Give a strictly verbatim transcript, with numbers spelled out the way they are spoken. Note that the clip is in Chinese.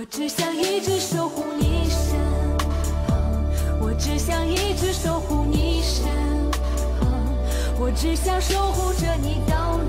我只想一直守护你身旁，我只想一直守护你身旁，我只想守护着你到。